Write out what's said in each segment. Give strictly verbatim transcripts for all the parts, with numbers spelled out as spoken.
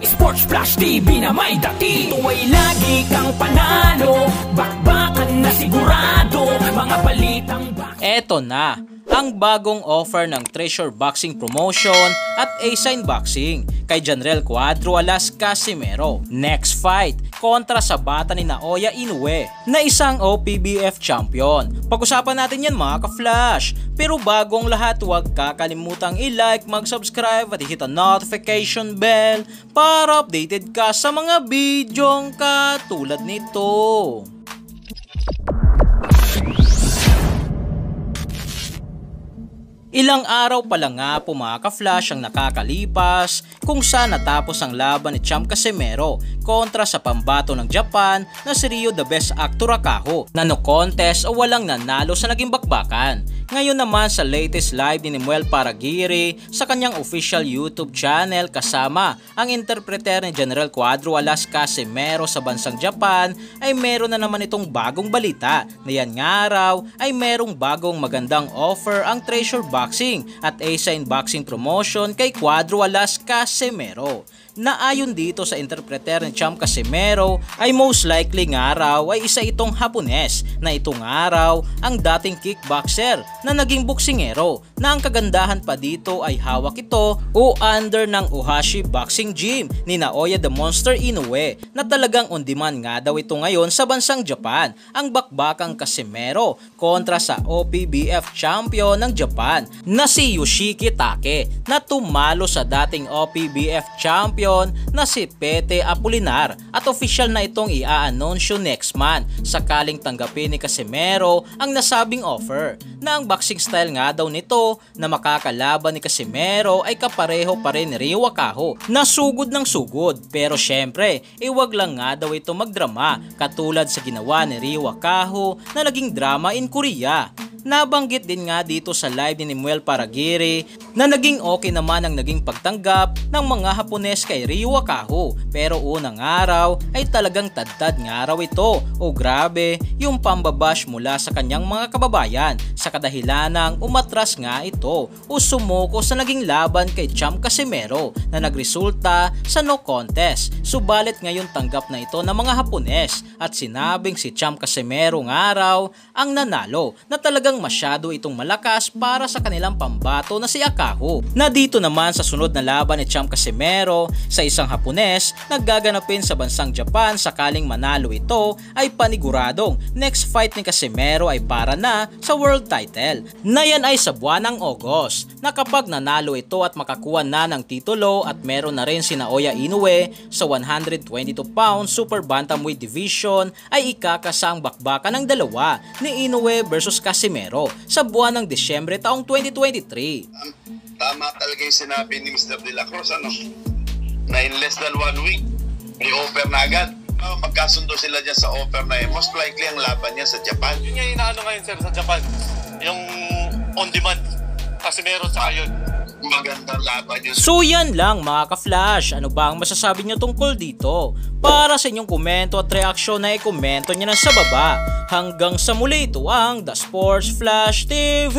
Sports Flash T V na may dati. Ito ay lagi kang panalo, bakbakan na sigurado, mga balitang box. Eto na, ang bagong offer ng Treasure Boxing Promotion at A-Sign Boxing kay General Cuadro Alas Casimero. Next fight, kontra sa bata ni Naoya Inoue na isang O P B F champion. Pag-usapan natin yan mga ka-flash. Pero bagong lahat, huwag kakalimutang i-like, mag-subscribe at hit ang notification bell para updated ka sa mga bidyong katulad nito. Ilang araw pa lang nga po mga ka-flash ang nakakalipas kung saan natapos ang laban ni Champ Casimero kontra sa pambato ng Japan na si Rio the Best Actor Akaho na no contest o walang nanalo sa naging bakbakan. Ngayon naman sa latest live ni Nimuel Paragiri sa kanyang official YouTube channel kasama ang interpreter ni General Cuadro Alas Casimero sa bansang Japan ay meron na naman itong bagong balita na yan nga raw ay merong bagong magandang offer ang Treasure Boxing at A-Sign Boxing Promotion kay Cuadro Alas Casimero. Na ayon dito sa interpreter ni Champ Casimero ay most likely nga raw ay isa itong Hapones na itong araw ang dating kickboxer na naging boksingero na ang kagandahan pa dito ay hawak ito o under ng Ohashi Boxing Gym ni Naoya the Monster Inoue na talagang on demand nga daw ito ngayon sa bansang Japan ang bakbakang Casimero kontra sa O P B F champion ng Japan na si Yoshiki Take na tumalo sa dating O P B F champion na si Pete Apolinar at official na itong i-a-anunsyo next month sakaling tanggapin ni Casimero ang nasabing offer na ang boxing style nga daw nito na makakalaban ni Casimero ay kapareho pa rin ni Rio Akaho na sugod ng sugod pero syempre iwag lang nga daw ito magdrama katulad sa ginawa ni Rio Akaho na naging drama in Korea. Nabanggit din nga dito sa live ni Nimuel Paragiri na naging okay naman ang naging pagtanggap ng mga Hapones kay Rio Akaho pero unang araw ay talagang tadtad nga raw ito o grabe yung pambabash mula sa kanyang mga kababayan sa kadahilanang umatras nga ito o sumuko sa naging laban kay Champ Casimero na nagresulta sa no contest. Subalit ngayon tanggap na ito ng mga Hapones at sinabing si Champ Casimero nga raw ang nanalo na talagang masyado itong malakas para sa kanilang pambato na si Akaho. Na dito naman sa sunod na laban ni Champ Casimero sa isang Hapones na gaganapin sa bansang Japan sakaling manalo ito ay paniguradong next fight ni Casimero ay para na sa world title. Na yan ay sa buwan ng August na kapag nanalo ito at makakuha na ng titulo at meron na rin si Naoya Inoue sa one twenty-two pound super bantamweight division ay ikakasang bakbakan ng dalawa ni Inoue versus Casimero sa buwan ng Disyembre taong twenty twenty-three. Um, tama talaga yung sinabi ni Mister De La Cruz, ano? Na in less than one week, may offer na agad. Uh, magkasundo sila dyan sa offer na eh. Most likely ang laban niya sa Japan. Yun yung inaano ngayon sir sa Japan, yung on-demand kasi meron sa ayon. Magandang laban yun. So yan lang mga ka-flash, ano ba ang masasabi nyo tungkol dito? Para sa inyong komento at reaksyon na i-komento nyo na sa baba. Hanggang sa muli, ito ang The Sports Flash T V.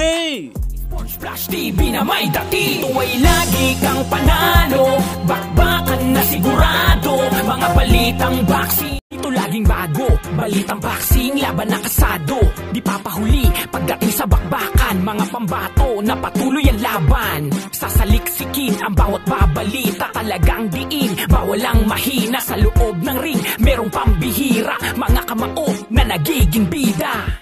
Sports Flash T V na may dati. Ito ay lagi kang panalo, bakbakan na sigurado, mga balitang boxing. Ito laging bago, balitang boxing, laban na kasado. Di papahuli, pagdating sa bakbakan, mga pambato na patuloy ang laban. Sasaliksikin ang bawat babalita, talagang diin, bawal ang mahina sa loob ng ring. Merong pambihira, mga kamao na nagiging bida.